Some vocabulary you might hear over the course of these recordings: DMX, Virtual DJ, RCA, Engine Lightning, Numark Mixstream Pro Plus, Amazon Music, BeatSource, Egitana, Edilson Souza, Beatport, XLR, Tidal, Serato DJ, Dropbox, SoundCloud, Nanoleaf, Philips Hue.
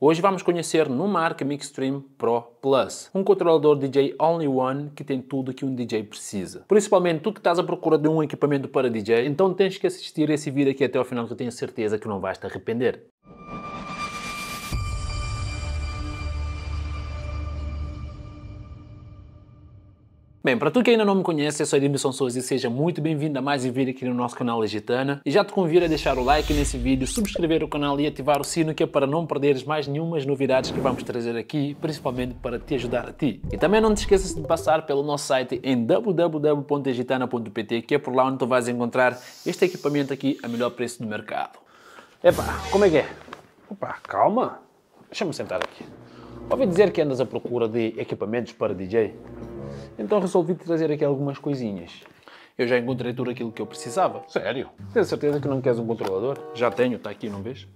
Hoje vamos conhecer Numark Mixstream Pro Plus, um controlador DJ Only One que tem tudo que um DJ precisa. Principalmente tu que estás à procura de um equipamento para DJ, então tens que assistir esse vídeo aqui até ao final que eu tenho certeza que não vais te arrepender. Bem, para tu que ainda não me conhece, eu sou Edilson Souza e seja muito bem-vindo a mais um vídeo aqui no nosso canal Egitana. E já te convido a deixar o like nesse vídeo, subscrever o canal e ativar o sino que é para não perderes mais nenhumas novidades que vamos trazer aqui, principalmente para te ajudar a ti. E também não te esqueças de passar pelo nosso site em www.egitana.pt, que é por lá onde tu vais encontrar este equipamento aqui a melhor preço do mercado. Epá, como é que é? Opa, calma. Deixa-me sentar aqui. Ouvi dizer que andas à procura de equipamentos para DJ? Então resolvi trazer aqui algumas coisinhas. Eu já encontrei tudo aquilo que eu precisava. Sério? Tens certeza que não queres um controlador? Já tenho, está aqui, não vês?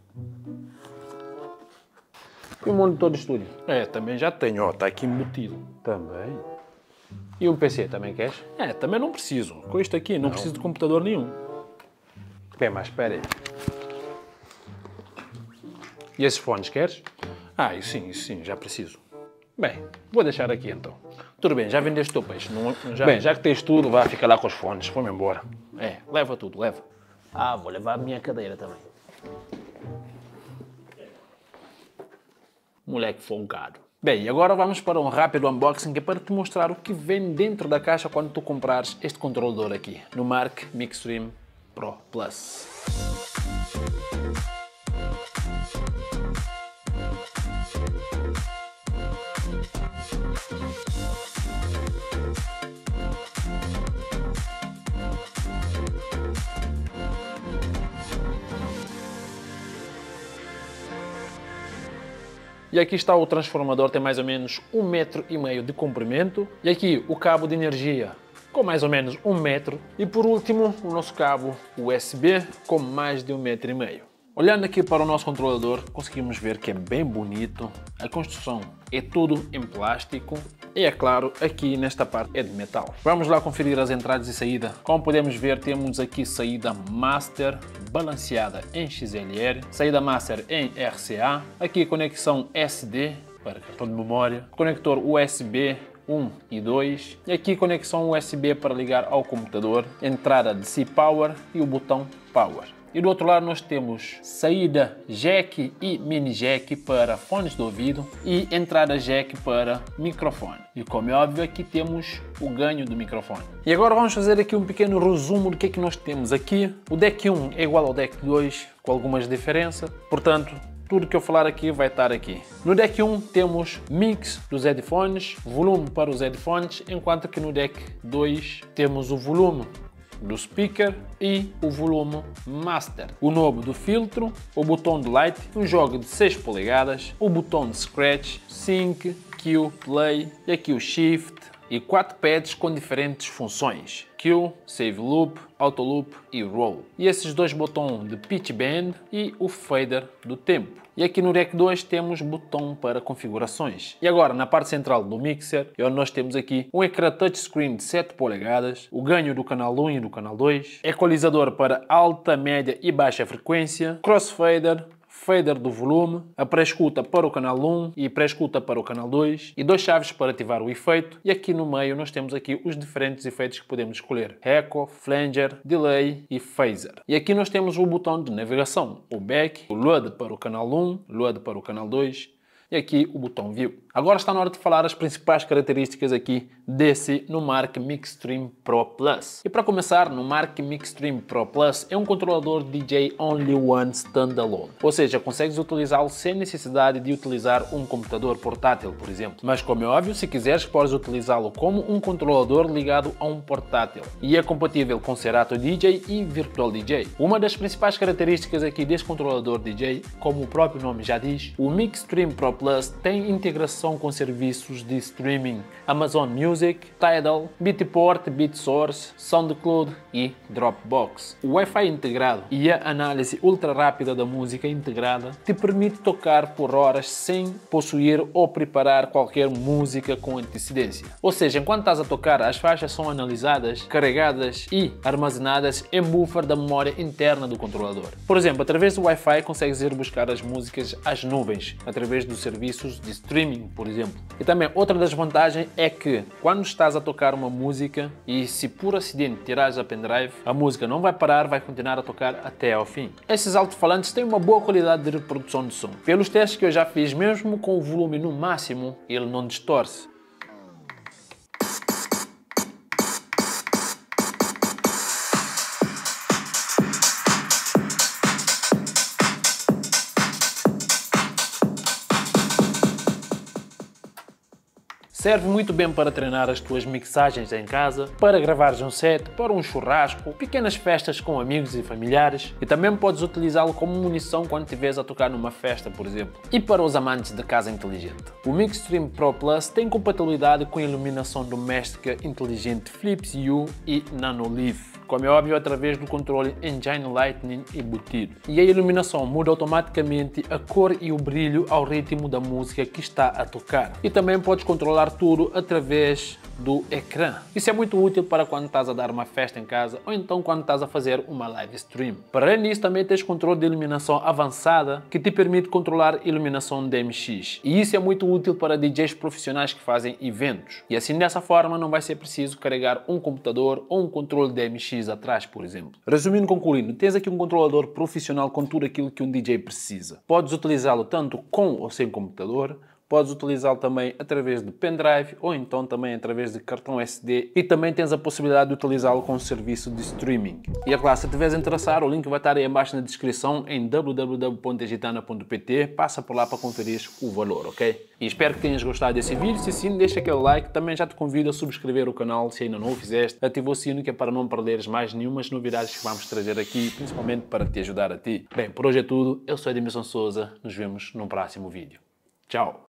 E um monitor de estúdio? É, também já tenho, ó, está aqui embutido. Também? E um PC, também queres? É, também não preciso. Com isto aqui, não preciso de computador nenhum. Bem, mas espera aí. E esses fones queres? Ah, isso sim, já preciso. Bem, vou deixar aqui então. Tudo bem, já vendeste o teu peixe. Bem, já que tens tudo, vá, fica lá com os fones. Vamos embora. É, leva tudo, leva. Ah, vou levar a minha cadeira também. Moleque folgado. Bem, e agora vamos para um rápido unboxing que é para te mostrar o que vem dentro da caixa quando tu comprares este controlador aqui, Numark Mixstream Pro Plus. E aqui está o transformador, tem mais ou menos 1,5 metro de comprimento. E aqui o cabo de energia com mais ou menos 1 metro. E por último o nosso cabo USB com mais de 1,5 metro. Olhando aqui para o nosso controlador, conseguimos ver que é bem bonito. A construção é tudo em plástico. E é claro, aqui nesta parte é de metal. Vamos lá conferir as entradas e saída. Como podemos ver, temos aqui saída master balanceada em XLR, saída master em RCA, aqui conexão SD para cartão de memória, conector USB 1 e 2, e aqui conexão USB para ligar ao computador, entrada de C-Power e o botão Power. E do outro lado nós temos saída jack e mini jack para fones de ouvido e entrada jack para microfone. E como é óbvio, aqui temos o ganho do microfone. E agora vamos fazer aqui um pequeno resumo do que é que nós temos aqui. O deck 1 é igual ao deck 2, com algumas diferenças, portanto tudo que eu falar aqui vai estar aqui. No deck 1 temos mix dos headphones, volume para os headphones, enquanto que no deck 2 temos o volume do speaker e o volume master, o knob do filtro, o botão de light, um jogo de 6 polegadas, o botão de scratch, sync, cue, play, e aqui o shift e 4 pads com diferentes funções, cue, save loop, auto loop e roll. E esses dois botões de pitch bend e o fader do tempo. E aqui no Deck 2 temos botão para configurações. E agora na parte central do mixer, onde nós temos aqui um ecrã touchscreen de 7 polegadas, o ganho do canal 1 e do canal 2, equalizador para alta, média e baixa frequência, crossfader, fader do volume, a pré-escuta para o canal 1 e pré-escuta para o canal 2 e 2 chaves para ativar o efeito. E aqui no meio nós temos aqui os diferentes efeitos que podemos escolher: echo, flanger, delay e phaser. E aqui nós temos o botão de navegação, o back, o load para o canal 1, load para o canal 2 e aqui o botão view. Agora está na hora de falar as principais características aqui desse Numark Mixstream Pro Plus. E para começar, Numark Mixstream Pro Plus é um controlador DJ Only One Standalone. Ou seja, consegues utilizá-lo sem necessidade de utilizar um computador portátil, por exemplo. Mas como é óbvio, se quiseres, podes utilizá-lo como um controlador ligado a um portátil. E é compatível com Serato DJ e Virtual DJ. Uma das principais características aqui deste controlador DJ, como o próprio nome já diz, o Mixstream Pro Plus tem integração integração com serviços de streaming Amazon Music, Tidal, Beatport, BeatSource, SoundCloud e Dropbox. O Wi-Fi integrado e a análise ultra rápida da música integrada te permite tocar por horas sem possuir ou preparar qualquer música com antecedência. Ou seja, enquanto estás a tocar, as faixas são analisadas, carregadas e armazenadas em buffer da memória interna do controlador. Por exemplo, através do Wi-Fi consegues ir buscar as músicas às nuvens, através dos serviços de streaming, por exemplo. E também outra das vantagens é que quando estás a tocar uma música e se por acidente tirares a pendrive, a música não vai parar, vai continuar a tocar até ao fim. Esses alto-falantes têm uma boa qualidade de reprodução de som. Pelos testes que eu já fiz, mesmo com o volume no máximo, ele não distorce. Serve muito bem para treinar as tuas mixagens em casa, para gravares um set, para um churrasco, pequenas festas com amigos e familiares, e também podes utilizá-lo como munição quando estiveres a tocar numa festa, por exemplo. E para os amantes de casa inteligente, o Mixstream Pro Plus tem compatibilidade com a iluminação doméstica inteligente Philips Hue e Nanoleaf, como é óbvio através do controle Engine Lightning embutido. E a iluminação muda automaticamente a cor e o brilho ao ritmo da música que está a tocar. E também podes controlar tudo através do ecrã. Isso é muito útil para quando estás a dar uma festa em casa ou então quando estás a fazer uma live stream. Para além disso, também tens controle de iluminação avançada que te permite controlar a iluminação DMX. E isso é muito útil para DJs profissionais que fazem eventos. E assim dessa forma não vai ser preciso carregar um computador ou um controle DMX atrás, por exemplo. Resumindo e concluindo, tens aqui um controlador profissional com tudo aquilo que um DJ precisa. Podes utilizá-lo tanto com ou sem computador. Podes utilizá-lo também através de pendrive ou então também através de cartão SD e também tens a possibilidade de utilizá-lo com o serviço de streaming. E é claro, se estiveres interessado, o link vai estar aí abaixo na descrição em www.egitana.pt. Passa por lá para conferir o valor, ok? E espero que tenhas gostado desse vídeo. Se sim, deixa aquele like. Também já te convido a subscrever o canal se ainda não o fizeste. Ativa o sino que é para não perderes mais nenhumas novidades que vamos trazer aqui, principalmente para te ajudar a ti. Bem, por hoje é tudo. Eu sou Edilson Souza. Nos vemos no próximo vídeo. Tchau!